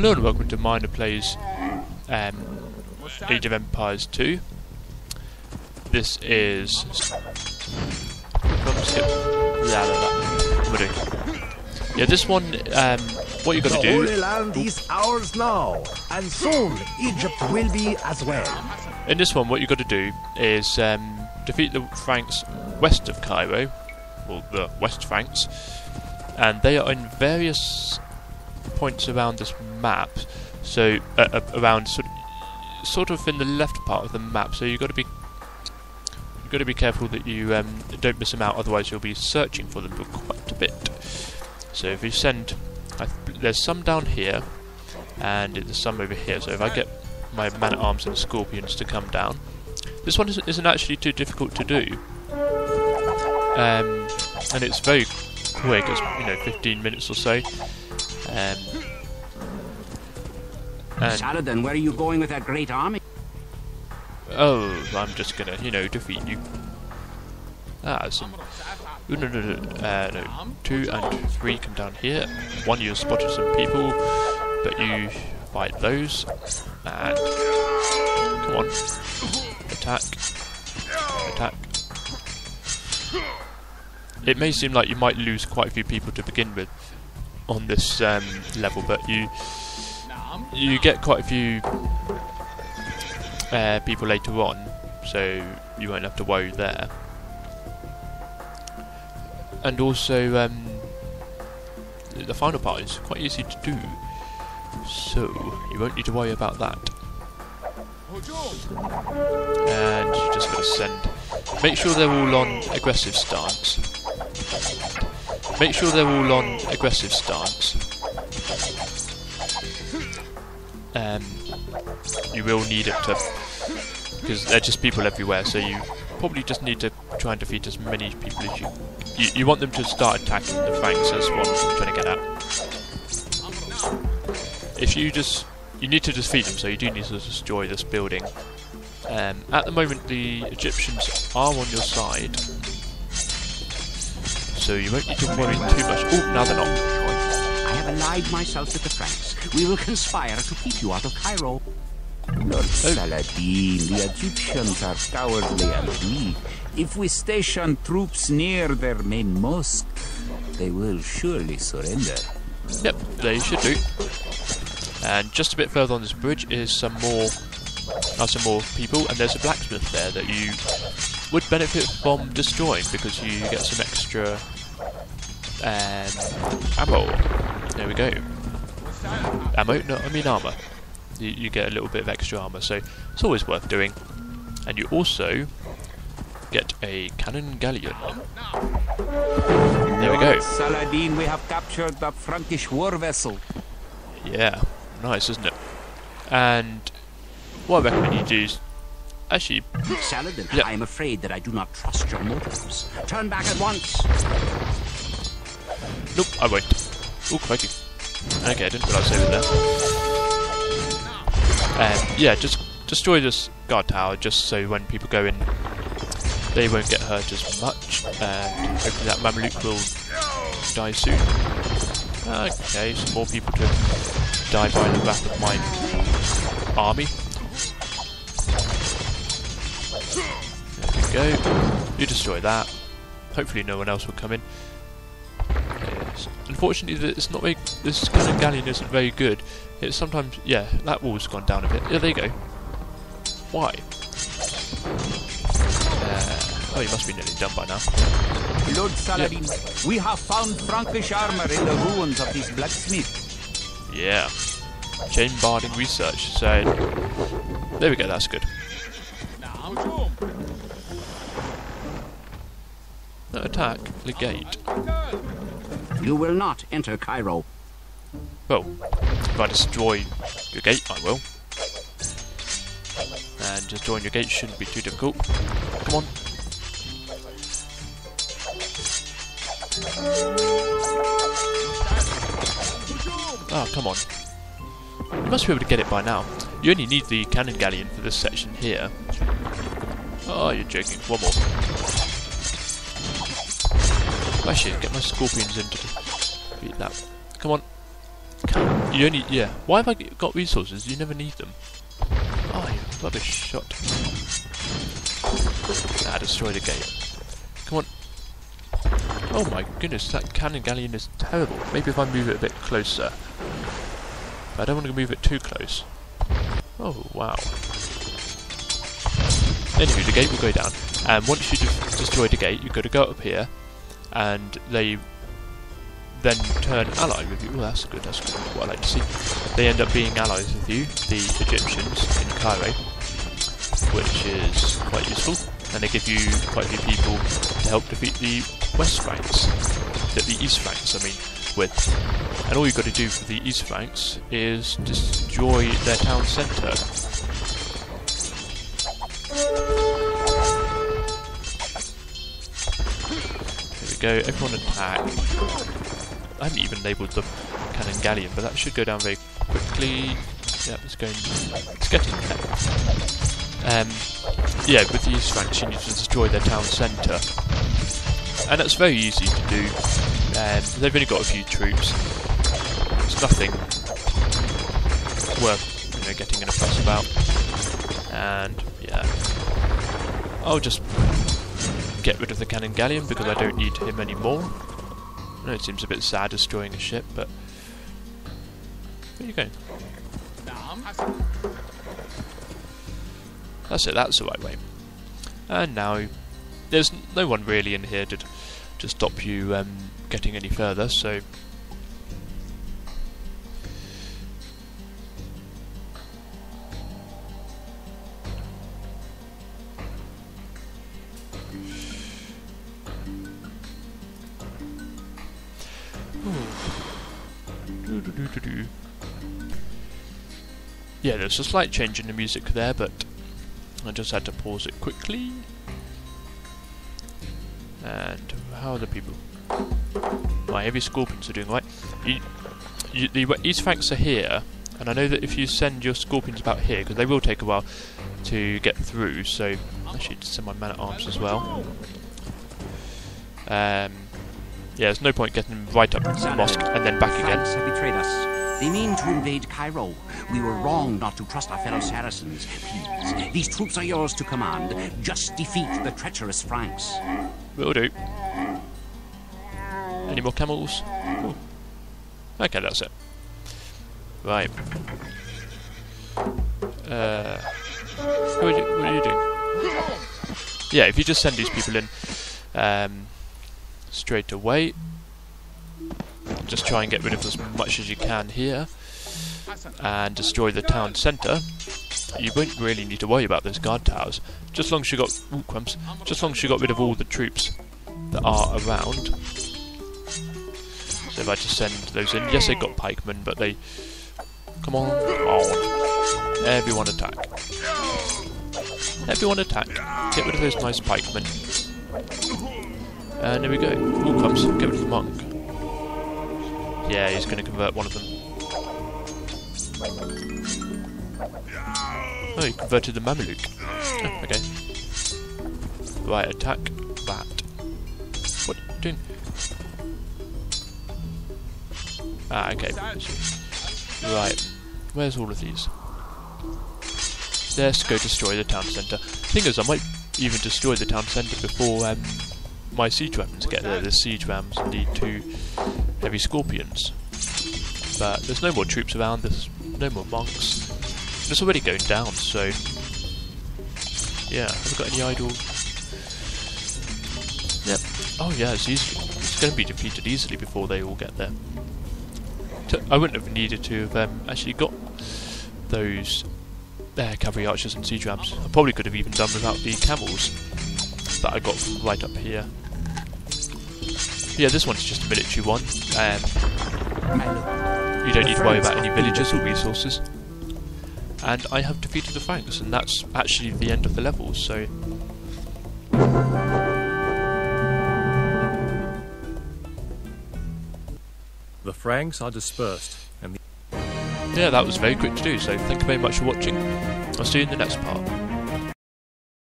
Hello and welcome to Minor Plays Age of Empires 2. This is... Yeah, this one, what you got to do... The Holy Land is ours now, and soon Egypt will be as well. In this one, what you got to do is defeat the Franks west of Cairo, or the West Franks, and they are in various points around this map, so around sort of in the left part of the map. So you've got to be careful that you don't miss them out, otherwise you'll be searching for them for quite a bit. So if you send, there's some down here, and there's some over here. So if I get my man-at-arms and scorpions to come down, this one isn't actually too difficult to do, and it's very quick. It's 15 minutes or so. Saladin, where are you going with that great army? Oh, I'm just gonna, defeat you. No, 2 and 3 come down here. 1, you spotted some people, but you fight those. And come on, attack. It may seem like you might lose quite a few people to begin with on this level, but you get quite a few people later on, so you won't have to worry there. And also the final part is quite easy to do, so you won't need to worry about that. And you're just going to send... Make sure they're all on aggressive stance. You will need it to... Because they're just people everywhere, so you probably just need to try and defeat as many people as you want them to start attacking the Franks. That's what I'm trying to get at. If you just... You need to defeat them, so you do need to destroy this building. At the moment, the Egyptians are on your side, so you won't need to worry too much. Oh, now they're not. I have allied myself with the Franks. We will conspire to keep you out of Cairo. Lord Saladin, the Egyptians are cowardly and weak. If we station troops near their main mosque, they will surely surrender. Yep, they should do. And just a bit further on this bridge is some more people, and there's a blacksmith there that you would benefit from destroying because you get some extra ammo. There we go. Ammo? No, I mean armour. You get a little bit of extra armour, so it's always worth doing. And you also get a cannon galleon. There we go. Saladin, we have captured the Frankish war vessel. Yeah. Nice, isn't it? And what I recommend you do is actually... Saladin, yeah. I am afraid that I do not trust your motives. Turn back at once! Nope, I won't. Oh, crikey. Okay, I didn't realise they were there. Yeah, just destroy this guard tower just so when people go in they won't get hurt as much. And hopefully that Mamluk will die soon. Okay, some more people to... die by the back of my army. There we go. You destroy that. Hopefully no one else will come in. Yes. Unfortunately, it's not very, this kind of galleon isn't very good. It's sometimes... Yeah, that wall's gone down a bit. Yeah, there you go. Why? Oh, you must be nearly done by now. Lord Saladin, yep. We have found Frankish armour in the ruins of this blacksmith. Yeah, chain barding research. So there we go. That's good. No, attack the gate. You will not enter Cairo. Well, if I destroy your gate, I will. And destroying your gate shouldn't be too difficult. Come on. Oh, come on. You must be able to get it by now. You only need the cannon galleon for this section here. Oh, you're joking. One more. I should get my scorpions in to defeat that. Come on. Come on. You only, yeah. Why have I got resources? You never need them. Oh, you rubbish shot. Ah, destroy the gate. Come on. Oh my goodness, that cannon galleon is terrible. Maybe if I move it a bit closer. But I don't want to move it too close. Oh, wow. Anyway, the gate will go down. And once you destroy the gate, you've got to go up here. And they then turn ally with you. Oh, that's good, what I like to see. They end up being allies with you, the Egyptians in Cairo, which is quite useful. And they give you quite a few people to help defeat the West Franks, the East Franks, I mean, with. And all you've got to do for the East Franks is destroy their town centre. There we go, everyone attack. I haven't even labelled the cannon galleon, but that should go down very quickly. Yeah, it's getting there. Yeah, with the East Franks, you need to destroy their town centre, and that's very easy to do. They've only got a few troops. It's nothing worth, you know, getting in a fuss about. And yeah, I'll just get rid of the cannon galleon because I don't need him anymore. I know it seems a bit sad destroying a ship, but where are you going? That's it, that's the right way. And now, there's no one really in here to stop you getting any further, so... Yeah, there's a slight change in the music there, but I just had to pause it quickly. And how are the people? My heavy scorpions are doing right. The East Franks are here, and I know that if you send your scorpions about here, because they will take a while to get through, so I should send my man-at-arms as well. Yeah, there's no point getting right up to the mosque and then back again. Franks have betrayed us. They mean to invade Cairo. We were wrong not to trust our fellow Saracens. Please, these troops are yours to command. Just defeat the treacherous Franks. Will do. Any more camels? Ooh. Okay, that's it. Right. What are you doing? Yeah, if you just send these people in... straight away. Just try and get rid of as much as you can here and destroy the town centre. You won't really need to worry about those guard towers. Just long as you got crumbs. Just long as you got rid of all the troops that are around. So if I just send those in, yes, they got pikemen, but they come on. Oh. Everyone attack. Everyone attack. Get rid of those nice pikemen. And there we go. All comes. Get rid of the monk. Yeah, he's going to convert one of them. Oh, he converted the Mamluk. Oh, okay. Right, attack that. What are you doing? Ah, okay. Right. Where's all of these? Let's go destroy the town centre. Thing is, I might even destroy the town centre before... my siege weapons get there. The siege rams and the two heavy scorpions. But there's no more troops around, there's no more monks. It's already going down, so... yeah, have we got any idle... yep. Oh yeah, it's going to be defeated easily before they all get there. I wouldn't have needed to have actually got those cavalry archers and siege rams. I probably could have even done without the camels that I got from right up here. Yeah, this one's just a military one. You don't need to worry about any villages or resources. And I have defeated the Franks, and that's actually the end of the level, so... the Franks are dispersed, and the... yeah, that was very quick to do, so thank you very much for watching. I'll see you in the next part.